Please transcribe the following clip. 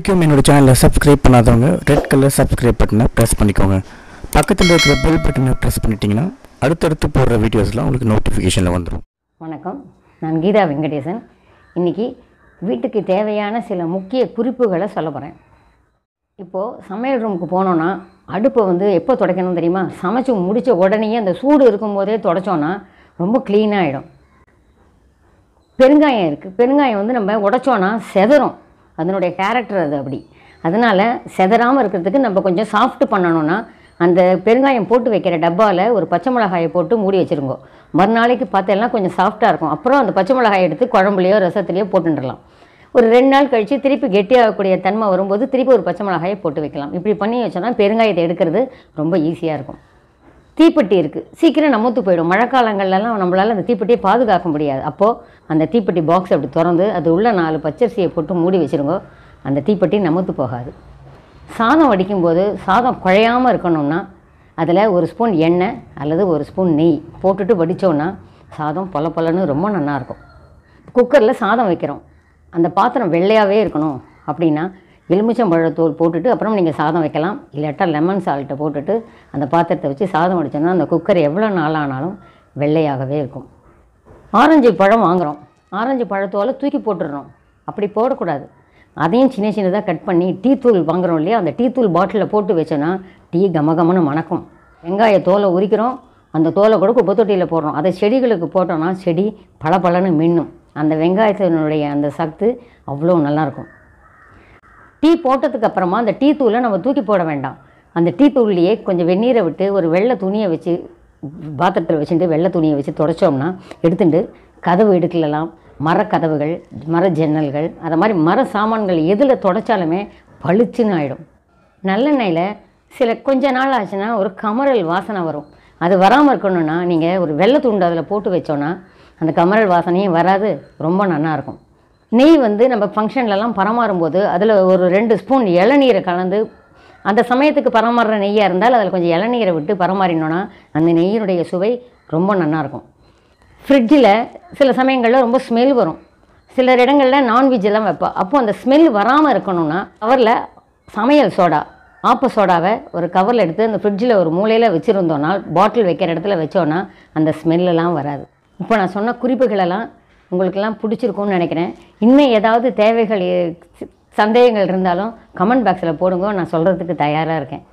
வரைக்கும் என்னோட சேனலை சப்ஸ்கிரைப் பண்ணாதவங்க ரெட் கலர் சப்ஸ்கிரைப் பட்டனை பிரஸ் பண்ணிக்கோங்க. பக்கத்தில் இருக்கிற பெல் பட்டனை பிரஸ் பண்ணிட்டீங்கன்னா அடுத்தடுத்து போடுற வீடியோஸ்லாம் உங்களுக்கு நோட்டிஃபிகேஷனில் வந்துடும். வணக்கம், நான் கீதா வெங்கடேசன். இன்றைக்கி வீட்டுக்கு தேவையான சில முக்கிய குறிப்புகளை சொல்ல போகிறேன். இப்போது சமையல் ரூமுக்கு போனோன்னா அடுப்பை வந்து எப்போ துடைக்கணும் தெரியுமா? சமைச்சு முடித்த உடனே அந்த சூடு இருக்கும்போதே துடைச்சோன்னா ரொம்ப க்ளீனாக ஆகிடும். பெருங்காயம் இருக்குது, பெருங்காயம் வந்து நம்ம உடைச்சோன்னா செதறும், அதனுடைய கேரக்டர் அது அப்படி. அதனால் செதறாமல் இருக்கிறதுக்கு நம்ம கொஞ்சம் சாஃப்ட் பண்ணணும்னா அந்த பெருங்காயம் போட்டு வைக்கிற டப்பாவில் ஒரு பச்சை மிளகாயை போட்டு மூடி வச்சுருங்கோ. மறுநாளைக்கு பார்த்தெல்லாம் கொஞ்சம் சாஃப்டாக இருக்கும். அப்புறம் அந்த பச்சை மிளகாயை எடுத்து குழம்புலையோ ரசத்துலையோ போட்டுடலாம். ஒரு 2 நாள் கழித்து திருப்பி கெட்டியாகக்கூடிய தன்மை வரும்போது திருப்பி ஒரு பச்சை மிளகாயை போட்டு வைக்கலாம். இப்படி பண்ணி வச்சோன்னா பெருங்காயத்தை எடுக்கிறது ரொம்ப ஈஸியாக இருக்கும். தீப்பெட்டி இருக்குது, சீக்கிரம் நமத்து போயிடும். மழைக்காலங்கள்லாம் நம்மளால் அந்த தீப்பெட்டியை பாதுகாக்க முடியாது. அப்போது அந்த தீப்பெட்டி பாக்ஸ் அப்படி திறந்து அது உள்ள 4 பச்சரிசியை போட்டு மூடி வச்சுருங்கோ. அந்த தீப்பெட்டி நமத்து போகாது. சாதம் வடிக்கும்போது சாதம் குழையாமல் இருக்கணும்னா அதில் 1 ஸ்பூன் எண்ணெய் அல்லது 1 ஸ்பூன் நெய் போட்டுட்டு வடித்தோன்னா சாதம் பொல பொலன்னு ரொம்ப நல்லாயிருக்கும். குக்கரில் சாதம் வைக்கிறோம், அந்த பாத்திரம் வெள்ளையாகவே இருக்கணும் அப்படின்னா எலுமிச்சம்பழத்தூள் போட்டுட்டு அப்புறம் நீங்கள் சாதம் வைக்கலாம். இல்லாட்டா லெமன் சால்ட்டை போட்டுட்டு அந்த பாத்திரத்தை வச்சு சாதம் வடித்தோன்னா அந்த குக்கர் எவ்வளோ நாளானாலும் வெள்ளையாகவே இருக்கும். ஆரஞ்சு பழம் வாங்குகிறோம், ஆரஞ்சு பழத்தோலை தூக்கி போட்டுடுறோம். அப்படி போடக்கூடாது. அதையும் சின்ன சின்னதாக கட் பண்ணி டீ தூள் வாங்குகிறோம் இல்லையா, அந்த டீ தூள் பாட்டிலில் போட்டு வச்சோன்னா டீ கமகமன்னு மணக்கும். வெங்காய தோலை உரிக்கிறோம், அந்த தோலை கூட குப்பை தொட்டியில் போடுறோம். அதை செடிகளுக்கு போட்டோன்னா செடி பல பலன்னு மின்னும். அந்த வெங்காயத்தினுடைய அந்த சத்து அவ்வளோ நல்லாயிருக்கும். டீ போட்டதுக்கு அப்புறமா அந்த டீ தூளை நம்ம தூக்கி போட வேண்டாம். அந்த டீ தூள்லையே கொஞ்சம் வெந்நீரை விட்டு ஒரு வெள்ளை துணியை வச்சு பாத்திரத்தில் வச்சுட்டு வெள்ளை துணியை வச்சு துடைச்சோம்னா எடுத்துட்டு கதவு எடுக்கலாம். மரக்கதவுகள், மர ஜன்னல்கள், அது மாதிரி மர சாமான்கள் எதில் துடைச்சாலுமே பளிச்சுன்னு ஆகிடும். நல்லெண்ணெயில் சில கொஞ்ச நாள் ஆச்சுன்னா ஒரு கமரல் வாசனை வரும். அது வராமல் இருக்கணும்னா நீங்கள் ஒரு வெள்ளை துண்டு அதில் போட்டு வச்சோன்னா அந்த கமரல் வாசனையும் வராது, ரொம்ப நல்லாயிருக்கும். நெய் வந்து நம்ம ஃபங்க்ஷன்லலாம் பரமாறும்போது அதில் ஒரு 2 ஸ்பூன் இளநீரை கலந்து, அந்த சமயத்துக்கு பரமாறுற நெய்யாக இருந்தால் அதில் கொஞ்சம் இளநீரை விட்டு பரமாறினோன்னா அந்த நெய்யினுடைய சுவை ரொம்ப நல்லாயிருக்கும். ஃப்ரிட்ஜில் சில சமயங்களில் ரொம்ப ஸ்மெல் வரும். சில இடங்களில் நான்வெஜ்லாம் வைப்பா. அப்போது அந்த ஸ்மெல் வராமல் இருக்கணும்னா கவரில் சமையல் சோடா, ஆப்ப சோடாவை ஒரு கவரில் எடுத்து அந்த ஃப்ரிட்ஜில் ஒரு மூலையில் வச்சுருந்தோன்னா, பாட்டில் வைக்கிற இடத்துல வச்சோன்னா அந்த ஸ்மெல்லாம் வராது. இப்போ நான் சொன்ன குறிப்புகளெல்லாம் உங்களுக்கெல்லாம் பிடிச்சிருக்கும்னு நினைக்கிறேன். இன்னும் ஏதாவது தேவைகள், சந்தேகங்கள் இருந்தாலும் கமெண்ட் பாக்ஸில் போடுங்க. நான் சொல்கிறதுக்கு தயாராக இருக்கேன்.